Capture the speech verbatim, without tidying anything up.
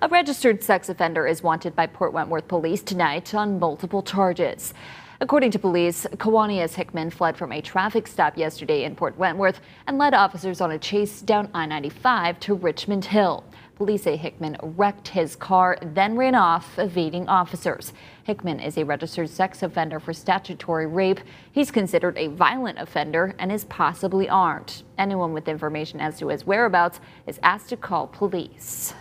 A registered sex offender is wanted by Port Wentworth police tonight on multiple charges. According to police, Cawonious Hickman fled from a traffic stop yesterday in Port Wentworth and led officers on a chase down I ninety-five to Richmond Hill. Police say Hickman wrecked his car, then ran off, evading officers. Hickman is a registered sex offender for statutory rape. He's considered a violent offender and is possibly armed. Anyone with information as to his whereabouts is asked to call police.